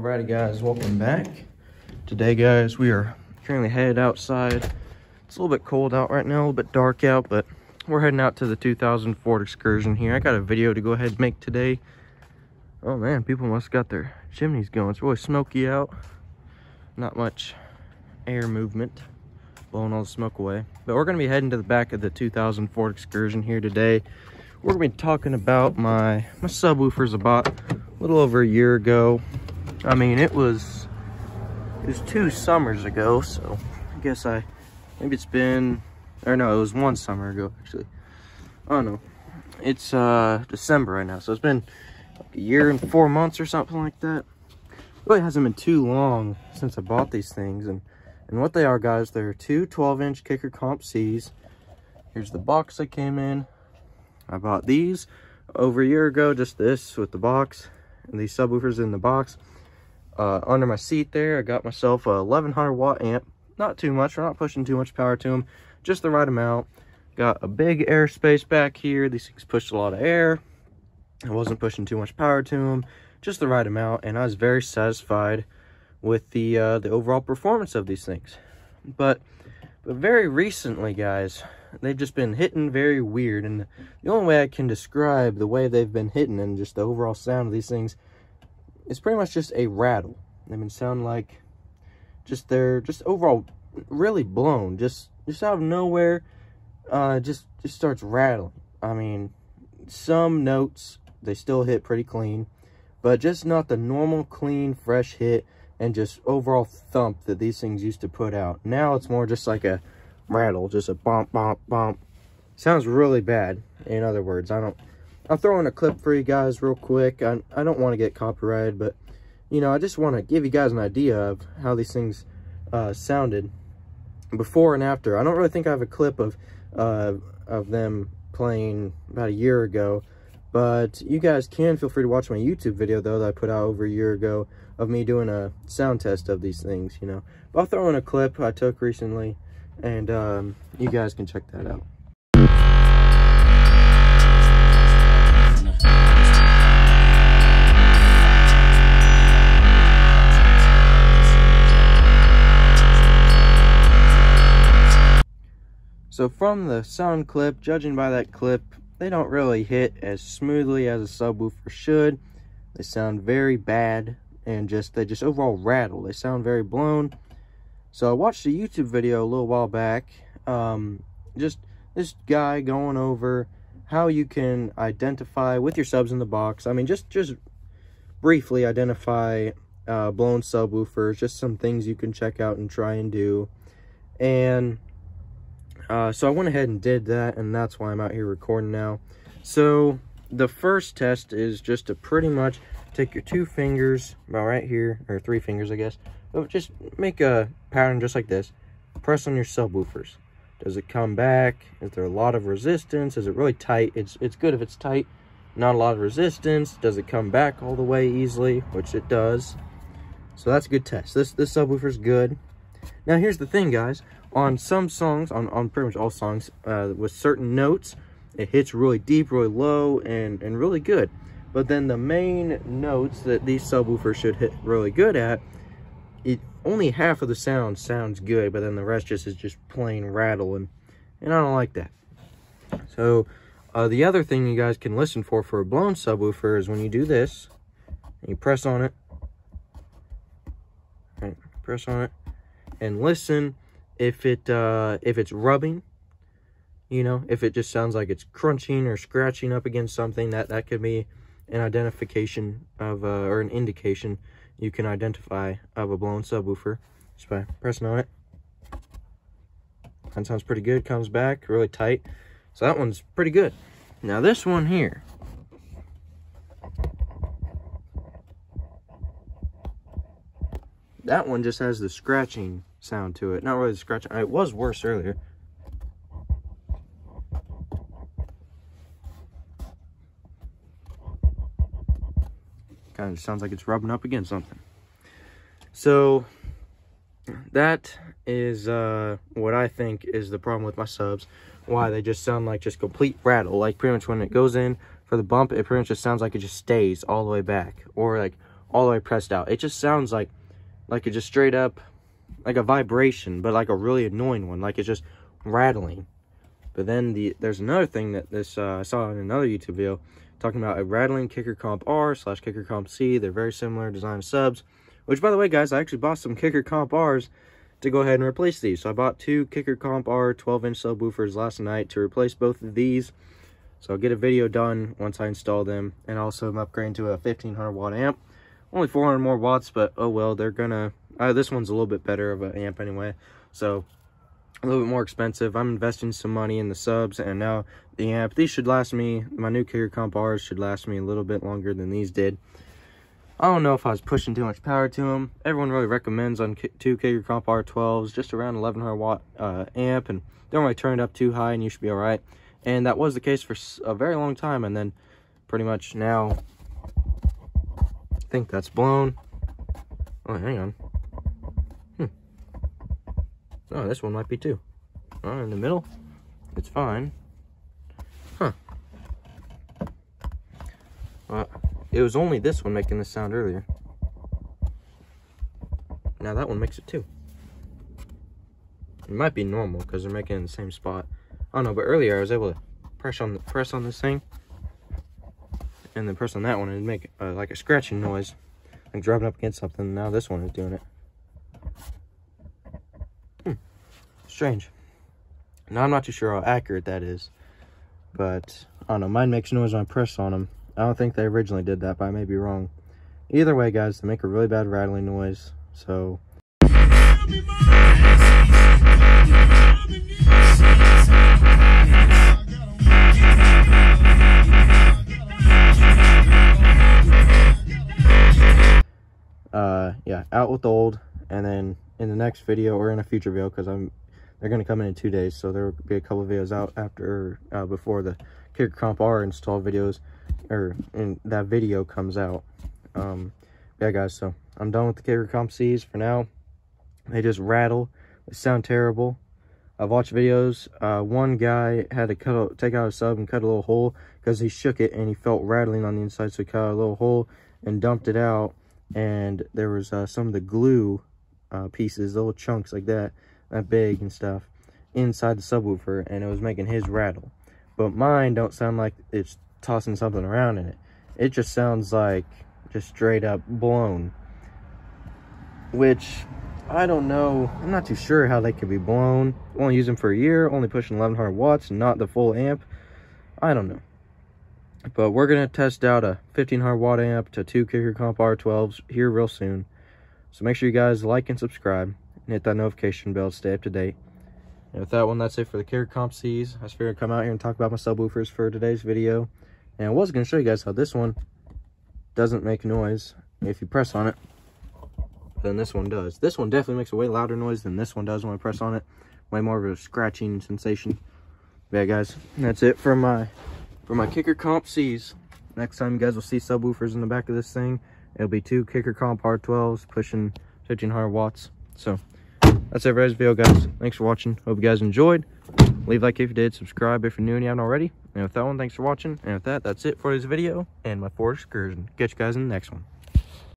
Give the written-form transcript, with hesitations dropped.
Alrighty guys, welcome back. Today guys, we are currently headed outside. It's a little bit cold out right now, a little bit dark out, but we're heading out to the 2000 Ford Excursion here. I got a video to go ahead and make today. Oh man, people must got their chimneys going. It's really smoky out. Not much air movement, blowing all the smoke away. But we're gonna be heading to the back of the 2000 Ford Excursion here today. We're gonna be talking about my subwoofers I bought a little over a year ago. I mean, it was 2 summers ago, so I guess it was 1 summer ago actually. I don't know. It's December right now, so it's been like a year and 4 months or something like that. Really hasn't been too long since I bought these things, and what they are, guys, they're two 12-inch Kicker Comp C's. Here's the box they came in. I bought these over a year ago, just this with the box and these subwoofers in the box. Under my seat there, I got myself a 1100 watt amp. Not too much, we're not pushing too much power to them, just the right amount. Got a big airspace back here. These things pushed a lot of air. I wasn't pushing too much power to them, just the right amount, and I was very satisfied with the overall performance of these things. But very recently, guys, they've just been hitting very weird, and the only way I can describe the way they've been hitting and just the overall sound of these things is pretty much just a rattle. They've been sounding like they're overall really blown, just out of nowhere, just starts rattling. I mean, some notes they still hit pretty clean, but just not the normal clean fresh hit and just overall thump that these things used to put out. Now it's more just like a rattle, just a bump bump bump. Sounds really bad. In other words, I'll throw in a clip for you guys real quick. I don't want to get copyrighted, but you know, I just want to give you guys an idea of how these things sounded before and after. I don't really think I have a clip of them playing about a year ago, but you guys can feel free to watch my YouTube video though that I put out over a year ago of me doing a sound test of these things, you know. But I'll throw in a clip I took recently, and you guys can check that out. So from the sound clip, judging by that clip, they don't really hit as smoothly as a subwoofer should. They sound very bad, and they just overall rattle. They sound very blown. So I watched a YouTube video a little while back, just this guy going over how you can identify with your subs in the box. I mean, just briefly identify blown subwoofers, just some things you can check out and try and do. And so I went ahead and did that, and that's why I'm out here recording now. So the first test is just to pretty much take your 2 fingers, about right here, or 3 fingers, I guess. But just make a pattern just like this. Press on your subwoofers. Does it come back? Is there a lot of resistance? Is it really tight? It's good if it's tight, not a lot of resistance. Does it come back all the way easily? Which it does. So that's a good test. This subwoofer's good. Now here's the thing, guys. On some songs, on pretty much all songs, with certain notes, it hits really deep, really low, and really good. But then the main notes that these subwoofers should hit really good at, only half of the sound sounds good, but then the rest is just plain rattle, and I don't like that. So the other thing you guys can listen for a blown subwoofer is when you do this, and you press on it, right, press on it, and listen if it's rubbing, you know, if it just sounds like it's crunching or scratching up against something, that could be an identification of or an indication you can identify of a blown subwoofer just by pressing on it. That sounds pretty good. Comes back really tight, so that one's pretty good. Now this one here, that one just has the scratching sound to it. Not really the scratching. It was worse earlier. Kind of sounds like it's rubbing up against something. So that is what I think is the problem with my subs. Why they just sound like just complete rattle. Like pretty much when it goes in for the bump, it pretty much just sounds like it just stays all the way back. Or like all the way pressed out. It just sounds like it just straight up, like a vibration, but like a really annoying one. Like it's just rattling. But then there's another thing that this I saw in another YouTube video talking about a rattling Kicker Comp R/Kicker Comp C. They're very similar design subs. Which, by the way, guys, I actually bought some Kicker Comp R's to go ahead and replace these. So I bought two Kicker Comp R 12-inch subwoofers last night to replace both of these. So I'll get a video done once I install them. And also I'm upgrading to a 1500 watt amp. Only 400 more watts, but oh well, they're gonna... this one's a little bit better of an amp anyway. So a little bit more expensive. I'm investing some money in the subs and now the amp. These should last me, my new Kicker Comp R's should last me a little bit longer than these did. I don't know if I was pushing too much power to them. Everyone really recommends on two Kicker Comp R12s, just around 1100 watt amp, and don't really turn it up too high and you should be all right. And that was the case for a very long time, and then pretty much now, I think that's blown. Oh, hang on. Oh, this one might be too. Oh, in the middle, it's fine. Huh. It was only this one making this sound earlier. Now that one makes it too. It might be normal because they're making it in the same spot. I don't know, but earlier I was able to press on this thing, and then press on that one and make like a scratching noise, like driving up against something. And now this one is doing it. Strange. Now I'm not too sure how accurate that is, but I don't know. Mine makes noise when I press on them. I don't think they originally did that, but I may be wrong. Either way, guys, they make a really bad rattling noise, so... yeah, out with the old, and then in the next video or in a future video, because they're going to come in 2 days, so there will be a couple of videos out after, before the Kicker Comp R install videos, or in that video comes out. Yeah, guys, so I'm done with the Kicker Comp C's for now. They just rattle. They sound terrible. I've watched videos. One guy had to take out a sub and cut a little hole because he shook it and he felt rattling on the inside, so he cut out a little hole and dumped it out, and there was some of the glue pieces, little chunks like that big and stuff, inside the subwoofer, and it was making his rattle. But mine don't sound like it's tossing something around in it. It just sounds like just straight up blown, which I don't know. I'm not too sure how they could be blown. Only use them for a year, only pushing 1100 watts, not the full amp. I don't know. But we're going to test out a 1500 watt amp to two Kicker Comp R12s here real soon. So make sure you guys like and subscribe and hit that notification bell to stay up to date. And with that one, that's it for the Kicker Comp C's. I just figured I'd come out here and talk about my subwoofers for today's video. And I was going to show you guys how this one doesn't make noise if you press on it, then this one does. This one definitely makes a way louder noise than this one does when I press on it. Way more of a scratching sensation. But yeah, guys, that's it for my Kicker Comp C's. Next time you guys will see subwoofers in the back of this thing, it'll be two Kicker Comp R12s pushing 1500 watts. So that's it for today's video, guys. Thanks for watching. Hope you guys enjoyed. Leave a like if you did. Subscribe if you're new and you haven't already. And with that one, thanks for watching. And with that, that's it for this video and my Ford Excursion. Catch you guys in the next one.